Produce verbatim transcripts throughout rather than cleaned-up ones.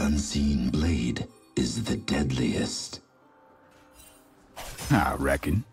unseen blade is the deadliest. I reckon.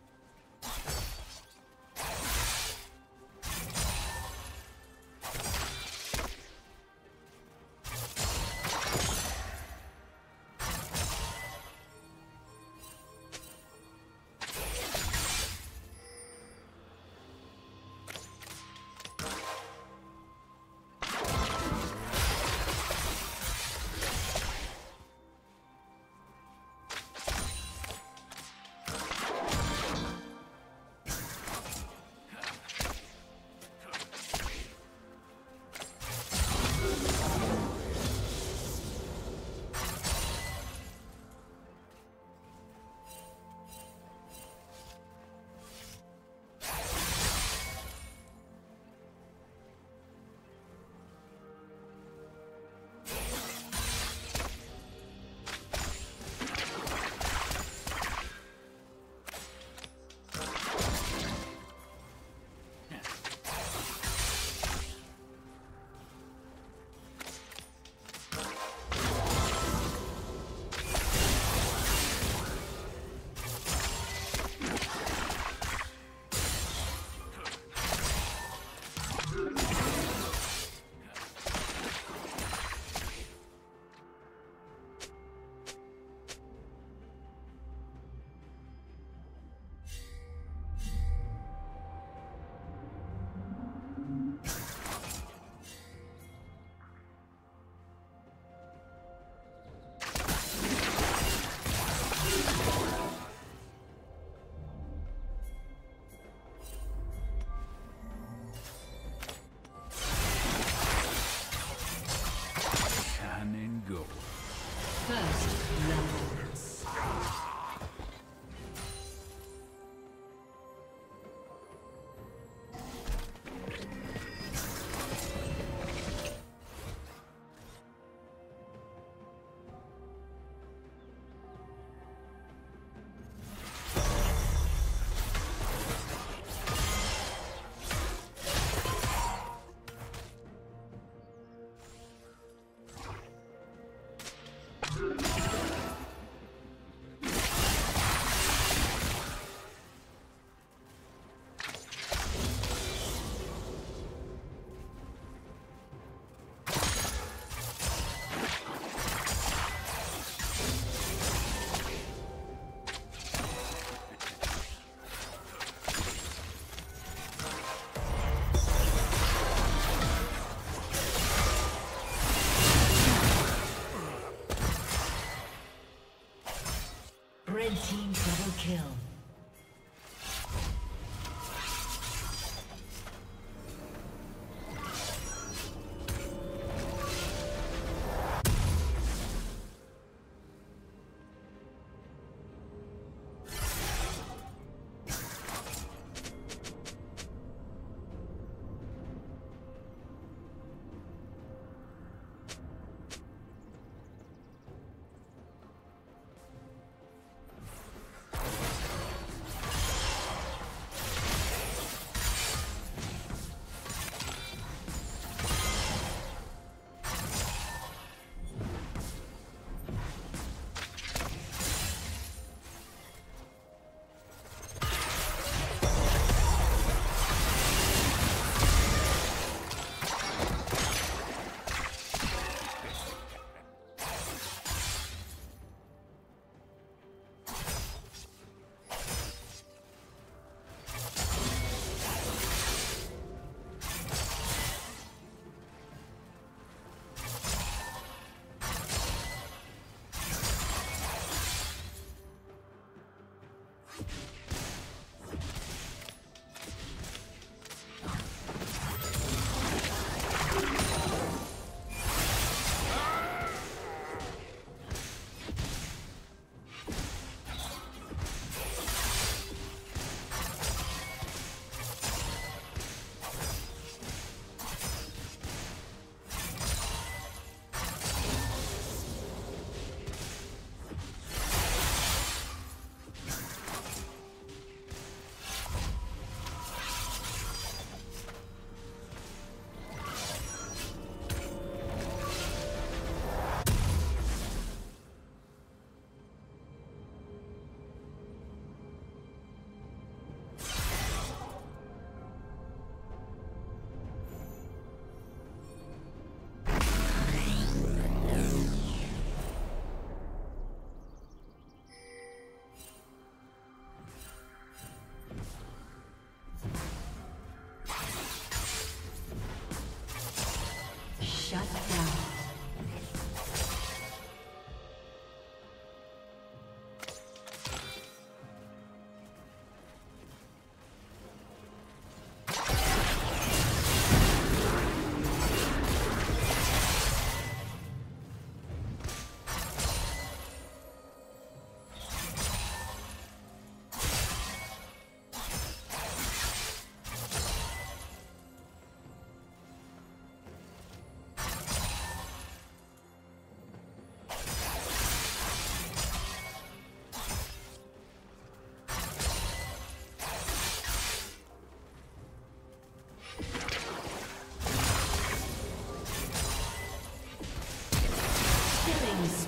Red team double kill.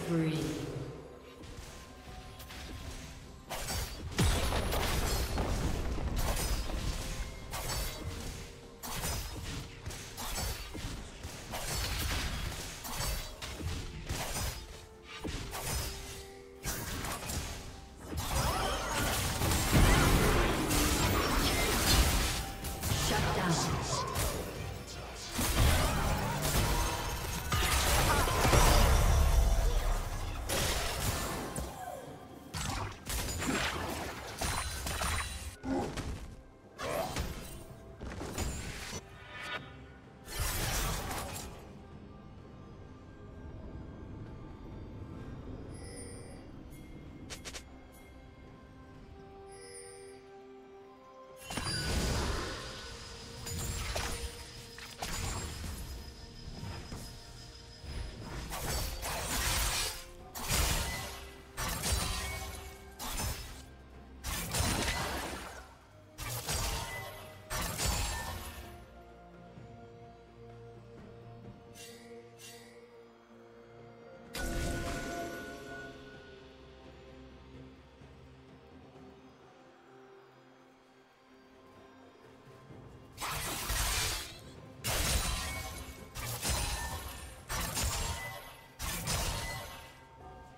breathe.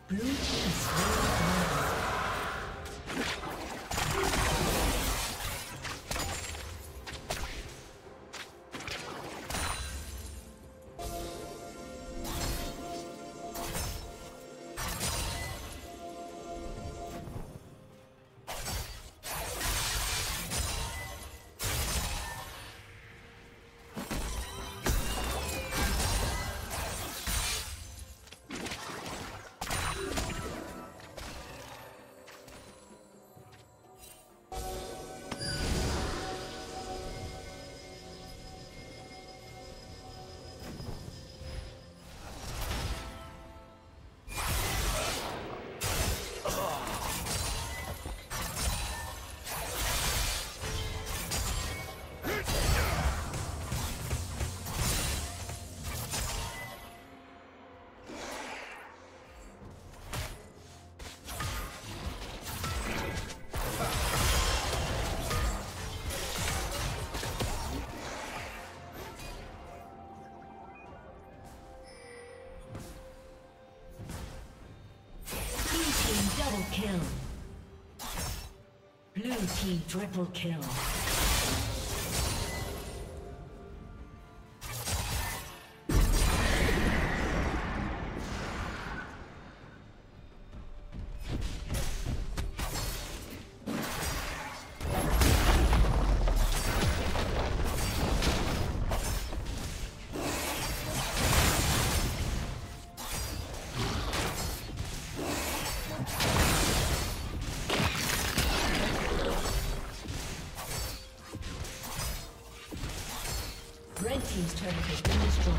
Blue team is very kill. Blue team triple kill. Team's turret has been destroyed.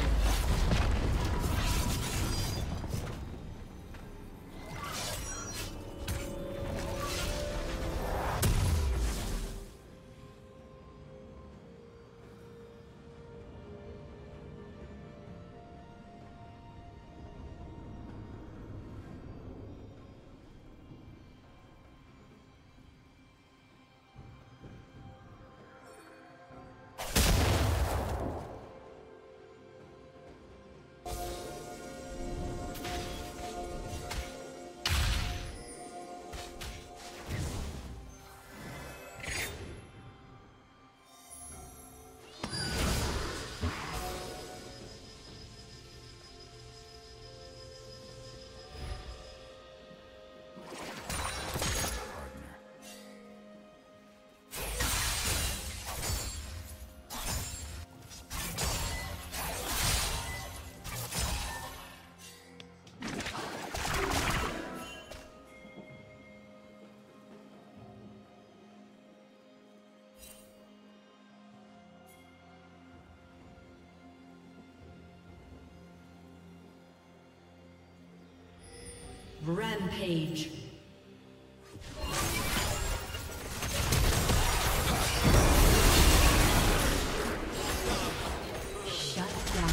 Rampage. Shut down.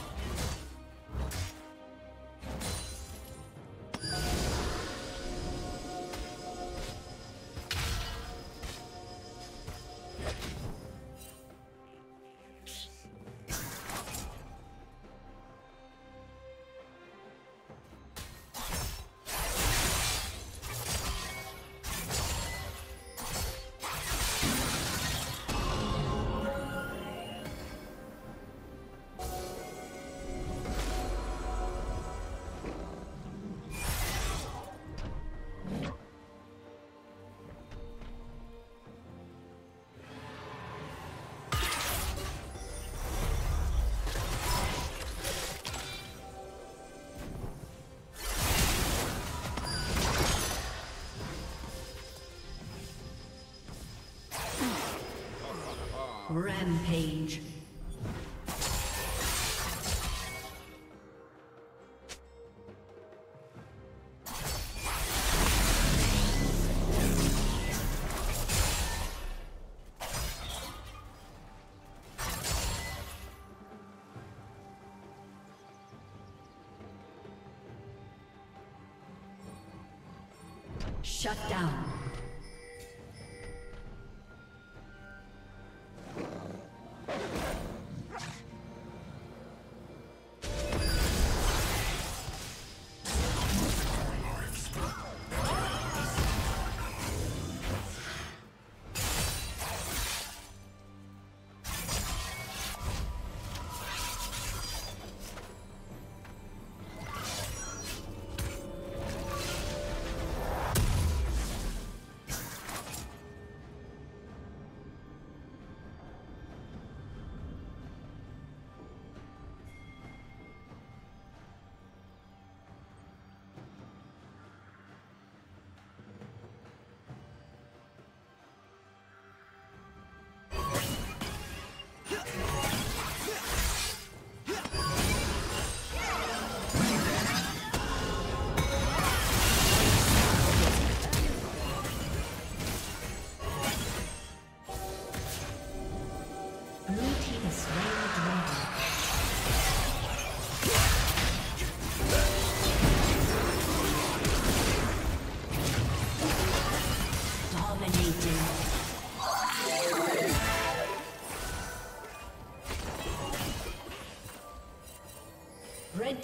Rampage. Shut down. Red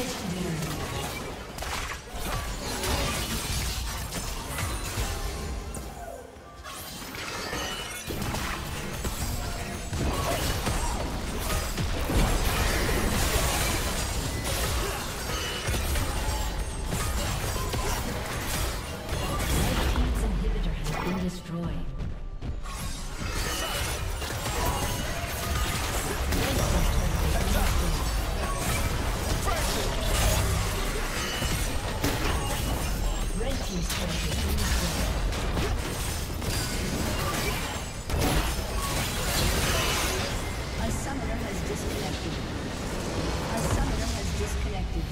A summoner has disconnected. A summoner has disconnected.